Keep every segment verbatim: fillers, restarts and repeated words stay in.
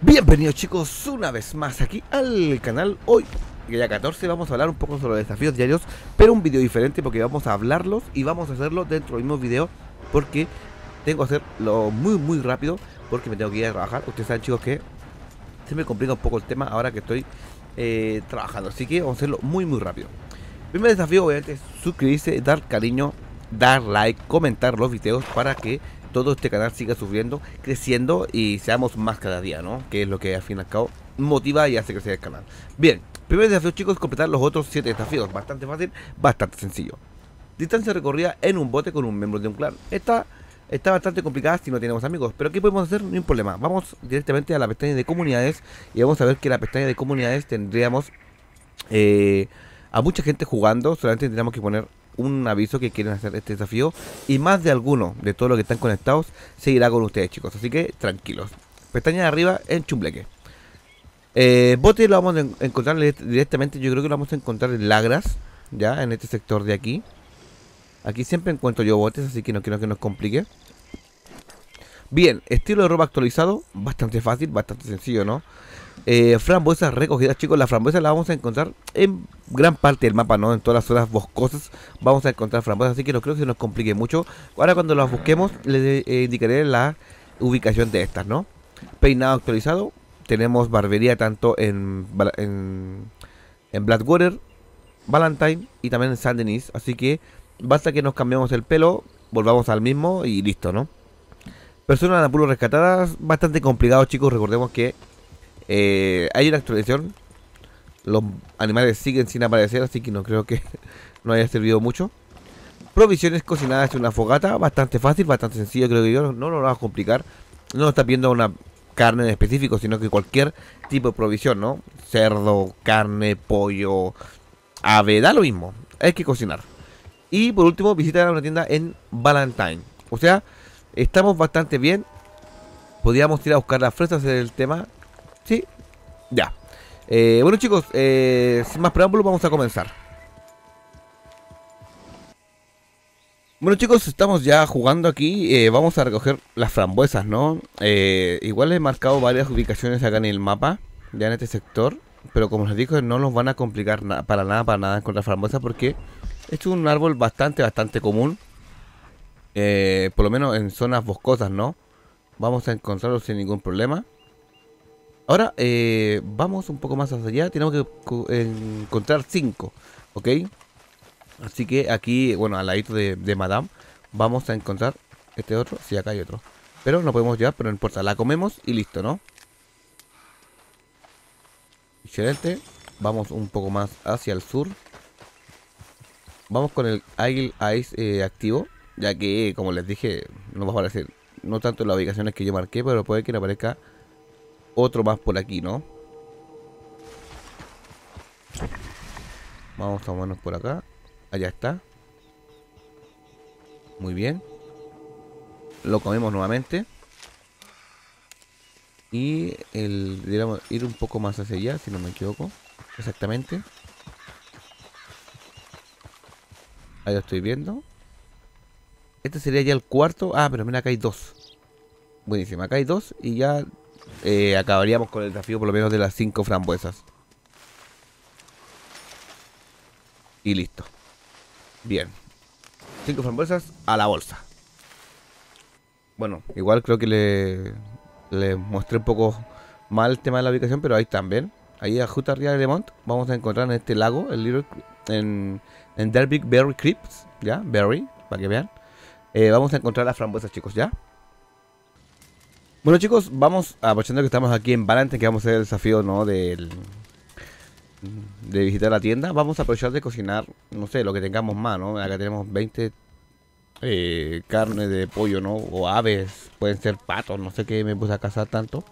Bienvenidos chicos una vez más aquí al canal. Hoy, día catorce, vamos a hablar un poco sobre los desafíos diarios, pero un video diferente porque vamos a hablarlos y vamos a hacerlo dentro del mismo video, porque tengo que hacerlo muy muy rápido porque me tengo que ir a trabajar. Ustedes saben chicos que se me complica un poco el tema ahora que estoy eh, trabajando, así que vamos a hacerlo muy muy rápido. Primer desafío obviamente es suscribirse, dar cariño, dar like, comentar los videos para que todo este canal siga subiendo, creciendo y seamos más cada día, ¿no? Que es lo que al fin y al cabo motiva y hace crecer el canal. Bien, primer desafío chicos, completar los otros siete desafíos. Bastante fácil, bastante sencillo. Distancia recorrida en un bote con un miembro de un clan. Esta está bastante complicada si no tenemos amigos, pero ¿qué podemos hacer? No hay problema. Vamos directamente a la pestaña de comunidades y vamos a ver que en la pestaña de comunidades tendríamos eh, a mucha gente jugando. Solamente tendríamos que poner un aviso que quieren hacer este desafío y más de alguno de todos los que están conectados se irá con ustedes chicos, así que tranquilos. Pestaña de arriba en Chumbeque. eh, Bote lo vamos a encontrar directamente, yo creo que lo vamos a encontrar en Lagras, ya en este sector de aquí. Aquí siempre encuentro yo botes, así que no quiero que nos complique. Bien, estilo de ropa actualizado, bastante fácil, bastante sencillo, ¿no? Eh, frambuesas recogidas, chicos. Las frambuesas las vamos a encontrar en gran parte del mapa, ¿no? En todas las zonas boscosas vamos a encontrar frambuesas, así que no creo que se nos complique mucho. Ahora cuando las busquemos les eh, indicaré la ubicación de estas, ¿no? Peinado actualizado. Tenemos barbería tanto en, en, en Blackwater, Valentine y también en San Denis, así que basta que nos cambiemos el pelo, volvamos al mismo y listo, ¿no? Personas de Anápulo rescatadas, bastante complicado chicos, recordemos que eh, hay una actualización, los animales siguen sin aparecer, así que no creo que no haya servido mucho. Provisiones cocinadas en una fogata, bastante fácil, bastante sencillo, creo que yo no, no lo va a complicar. No nos está pidiendo una carne en específico, sino que cualquier tipo de provisión, ¿no? Cerdo, carne, pollo, ave, da lo mismo, hay que cocinar. Y por último, visitar una tienda en Valentine. O sea, estamos bastante bien. Podríamos ir a buscar las fresas del tema. Sí, ya. Eh, bueno chicos, eh, sin más preámbulos vamos a comenzar. Bueno chicos, estamos ya jugando aquí. Eh, vamos a recoger las frambuesas, ¿no? Eh, igual he marcado varias ubicaciones acá en el mapa, ya en este sector. Pero como les digo, no nos van a complicar na para nada, para nada encontrar frambuesas porque... este es un árbol bastante, bastante común, eh, por lo menos en zonas boscosas, ¿no? Vamos a encontrarlo sin ningún problema. Ahora, eh, vamos un poco más hacia allá, tenemos que encontrar cinco, ¿ok? Así que aquí, bueno, al ladito de, de Madame, vamos a encontrar este otro, sí, acá hay otro. Pero no podemos llevar, pero no importa, la comemos y listo, ¿no? Excelente, vamos un poco más hacia el sur. Vamos con el Agile Ice eh, activo, ya que, como les dije, no va a aparecer, no tanto en las ubicaciones que yo marqué, pero puede que aparezca otro más por aquí, ¿no? Vamos a movernos por acá, allá está. Muy bien. Lo comemos nuevamente. Y el, digamos, ir un poco más hacia allá, si no me equivoco, exactamente. Ahí lo estoy viendo. Este sería ya el cuarto. Ah, pero mira, acá hay dos. Buenísimo, acá hay dos. Y ya eh, acabaríamos con el desafío por lo menos de las cinco frambuesas. Y listo. Bien. Cinco frambuesas a la bolsa. Bueno, igual creo que le, le mostré un poco mal el tema de la ubicación, pero ahí también. Ahí a justo arriba de Montt vamos a encontrar en este lago el libro en, en Derby Berry Crips, ya, Berry, para que vean. Eh, vamos a encontrar las frambuesas, chicos, ya. Bueno, chicos, vamos aprovechando que estamos aquí en Valentine, que vamos a hacer el desafío, ¿no? Del, de visitar la tienda. Vamos a aprovechar de cocinar, no sé, lo que tengamos más, ¿no? Acá tenemos veinte eh, carne de pollo, ¿no? O aves, pueden ser patos, no sé qué me puse a cazar tanto.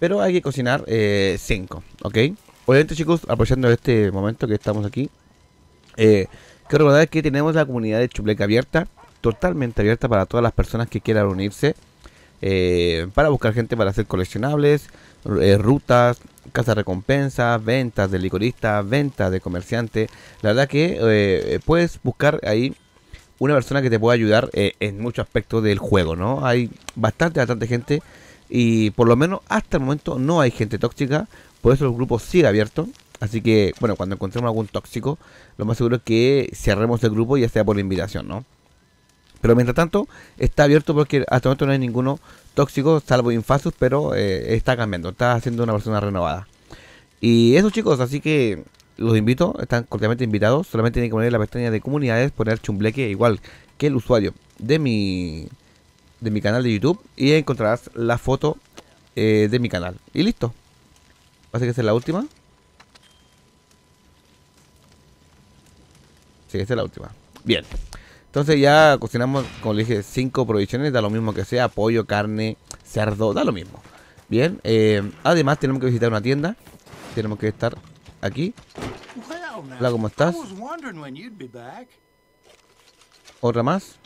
Pero hay que cocinar eh, cinco, ¿ok? Obviamente chicos, aprovechando este momento que estamos aquí, eh, quiero recordar que tenemos la comunidad de Chupleca abierta, totalmente abierta para todas las personas que quieran unirse, eh, para buscar gente para hacer coleccionables, eh, rutas, casas recompensas, ventas de licoristas, ventas de comerciantes. La verdad que eh, puedes buscar ahí una persona que te pueda ayudar eh, en muchos aspectos del juego, ¿no? Hay bastante, bastante gente y por lo menos hasta el momento no hay gente tóxica, por eso el grupo sigue abierto. Así que, bueno, cuando encontremos algún tóxico, lo más seguro es que cerremos el grupo, ya sea por invitación, ¿no? Pero mientras tanto, está abierto porque hasta el momento no hay ninguno tóxico, salvo Infasus, pero eh, está cambiando, está siendo una persona renovada. Y eso, chicos, así que los invito, están cordialmente invitados. Solamente tienen que poner la pestaña de comunidades, poner Chumbeque, igual que el usuario de mi, de mi canal de YouTube, y encontrarás la foto eh, de mi canal. Y listo. Parece que esta es la última. Sí, esta es la última. Bien. Entonces ya cocinamos, como le dije, cinco provisiones, da lo mismo que sea, pollo, carne, cerdo, da lo mismo. Bien, eh, además tenemos que visitar una tienda, tenemos que estar aquí. Hola, ¿cómo estás? Otra más.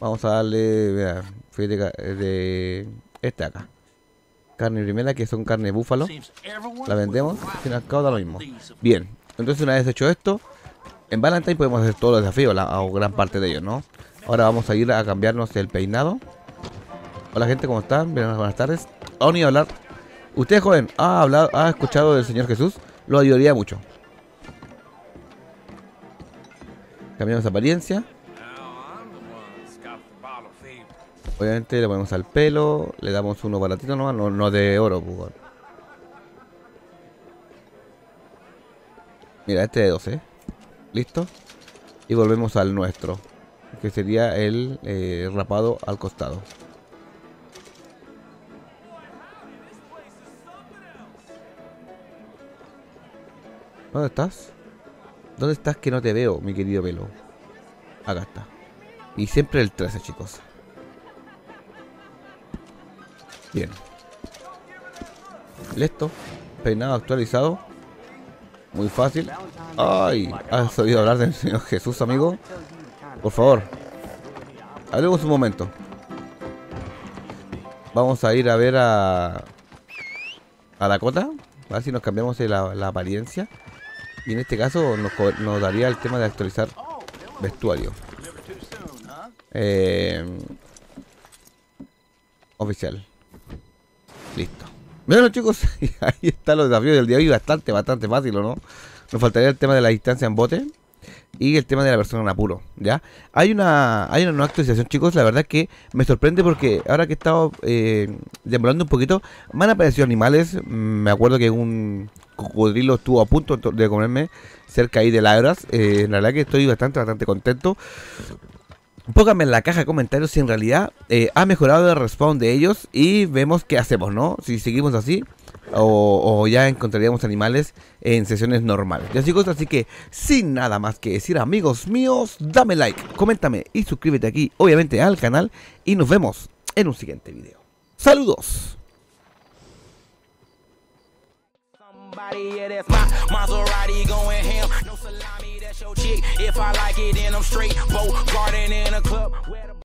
Vamos a darle, vea, fíjate de esta acá. Carne primera, que son carne de búfalo. La vendemos, sin al cabo da lo mismo. Bien, entonces una vez hecho esto, en Valentine podemos hacer todos los desafíos, la, o gran parte de ellos, ¿no? Ahora vamos a ir a cambiarnos el peinado. Hola gente, ¿cómo están? Bien, buenas tardes. Aún ni hablar. Usted, joven, ha hablado, ha escuchado del Señor Jesús, lo ayudaría mucho. Cambiamos apariencia. Obviamente le ponemos al pelo, le damos uno baratito nomás, no, no de oro, pujol. Mira, este de doce. Listo. Y volvemos al nuestro, que sería el eh, rapado al costado. ¿Dónde estás? ¿Dónde estás que no te veo, mi querido pelo? Acá está. Y siempre el trece, chicos. Bien. Listo. Peinado actualizado. Muy fácil. Ay, ¿has oído hablar del Señor Jesús, amigo? Por favor, hablemos un momento. Vamos a ir a ver a a Dakota, a ver si nos cambiamos la, la apariencia. Y en este caso nos, nos daría el tema de actualizar vestuario eh, oficial. Listo. Bueno, chicos, ahí están los desafíos del día de hoy, bastante, bastante fácil, ¿o no? Nos faltaría el tema de la distancia en bote y el tema de la persona en apuro, ¿ya? Hay una, hay una nueva actualización, chicos, la verdad es que me sorprende porque ahora que he estado eh, demorando un poquito, me han aparecido animales. Me acuerdo que un cocodrilo estuvo a punto de comerme cerca ahí de Lagras. Eh, la verdad que estoy bastante, bastante contento. Pónganme en la caja de comentarios si en realidad eh, ha mejorado el respawn de ellos y vemos qué hacemos, ¿no? Si seguimos así o, o ya encontraríamos animales en sesiones normales. Ya, chicos, así que sin nada más que decir, amigos míos, dame like, coméntame y suscríbete aquí, obviamente, al canal. Y nos vemos en un siguiente video. ¡Saludos! If I like it, then I'm straight. Boat garden in a club.